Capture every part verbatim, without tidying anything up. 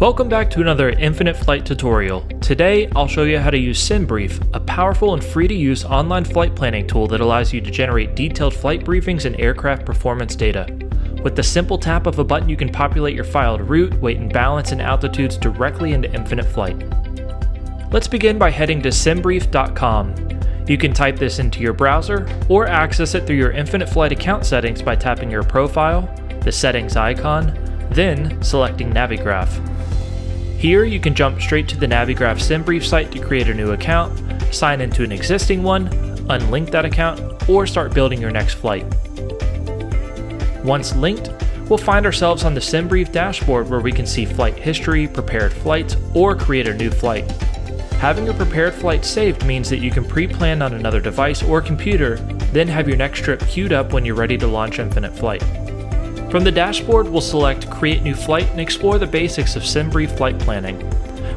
Welcome back to another Infinite Flight tutorial. Today, I'll show you how to use SimBrief, a powerful and free-to-use online flight planning tool that allows you to generate detailed flight briefings and aircraft performance data. With the simple tap of a button, you can populate your filed route, weight and balance, and altitudes directly into Infinite Flight. Let's begin by heading to simbrief dot com. You can type this into your browser, or access it through your Infinite Flight account settings by tapping your profile, the settings icon, then selecting Navigraph. Here you can jump straight to the Navigraph SimBrief site to create a new account, sign into an existing one, unlink that account, or start building your next flight. Once linked, we'll find ourselves on the SimBrief dashboard where we can see flight history, prepared flights, or create a new flight. Having your prepared flight saved means that you can pre-plan on another device or computer, then have your next trip queued up when you're ready to launch Infinite Flight. From the dashboard, we'll select Create New Flight and explore the basics of SimBrief flight planning.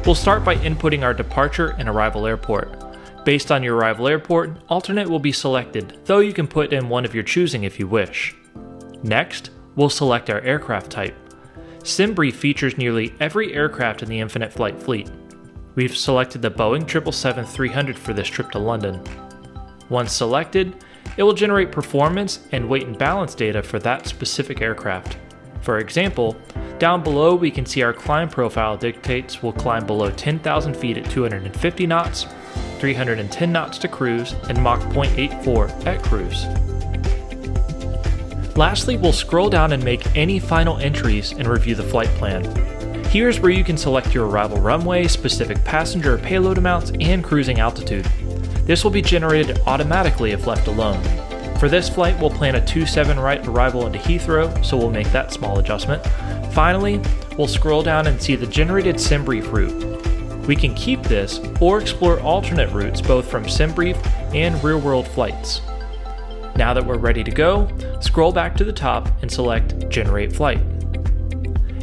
We'll start by inputting our departure and arrival airport. Based on your arrival airport, an alternate will be selected, though you can put in one of your choosing if you wish. Next, we'll select our aircraft type. SimBrief features nearly every aircraft in the Infinite Flight fleet. We've selected the Boeing seven seventy-seven three hundred for this trip to London. Once selected, it will generate performance and weight and balance data for that specific aircraft. For example, down below we can see our climb profile dictates we'll climb below ten thousand feet at two hundred fifty knots, three hundred ten knots to cruise, and Mach zero point eight four at cruise. Lastly, we'll scroll down and make any final entries and review the flight plan. Here's where you can select your arrival runway, specific passenger or payload amounts, and cruising altitude. This will be generated automatically if left alone. For this flight, we'll plan a two seven right arrival into Heathrow, so we'll make that small adjustment. Finally, we'll scroll down and see the generated SimBrief route. We can keep this or explore alternate routes both from SimBrief and real-world flights. Now that we're ready to go, scroll back to the top and select Generate Flight.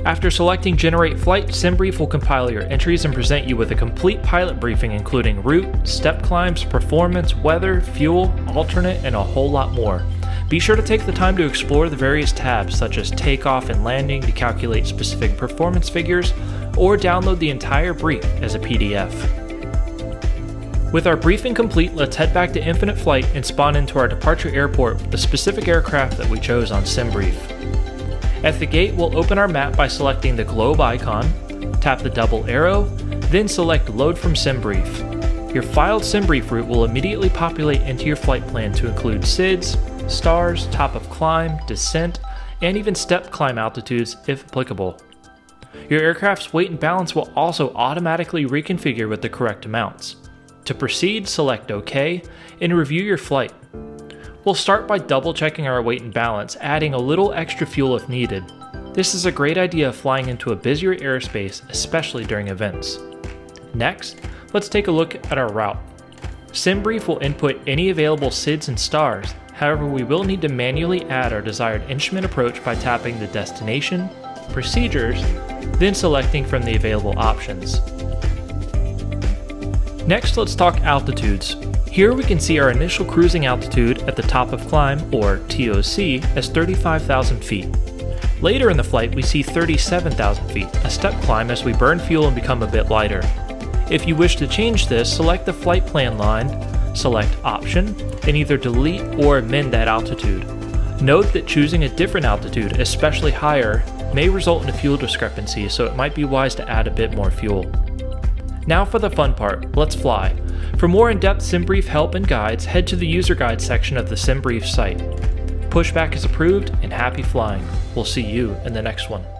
After selecting Generate Flight, SimBrief will compile your entries and present you with a complete pilot briefing including route, step climbs, performance, weather, fuel, alternate, and a whole lot more. Be sure to take the time to explore the various tabs such as takeoff and landing to calculate specific performance figures, or download the entire brief as a P D F. With our briefing complete, let's head back to Infinite Flight and spawn into our departure airport with the specific aircraft that we chose on SimBrief. At the gate, we'll open our map by selecting the globe icon, tap the double arrow, then select Load from SimBrief. Your filed SimBrief route will immediately populate into your flight plan to include S I Ds, STARS, top of climb, descent, and even step climb altitudes if applicable. Your aircraft's weight and balance will also automatically reconfigure with the correct amounts. To proceed, select OK and review your flight. We'll start by double checking our weight and balance, adding a little extra fuel if needed. This is a great idea of flying into a busier airspace, especially during events. Next, let's take a look at our route. SimBrief will input any available S I Ds and STARS, however we will need to manually add our desired instrument approach by tapping the destination, procedures, then selecting from the available options. Next, let's talk altitudes. Here we can see our initial cruising altitude at the top of climb, or T O C, as thirty-five thousand feet. Later in the flight we see thirty-seven thousand feet, a step climb as we burn fuel and become a bit lighter. If you wish to change this, select the flight plan line, select Option, and either delete or amend that altitude. Note that choosing a different altitude, especially higher, may result in a fuel discrepancy, so it might be wise to add a bit more fuel. Now for the fun part, let's fly. For more in-depth SimBrief help and guides, head to the user guide section of the SimBrief site. Pushback is approved and happy flying. We'll see you in the next one.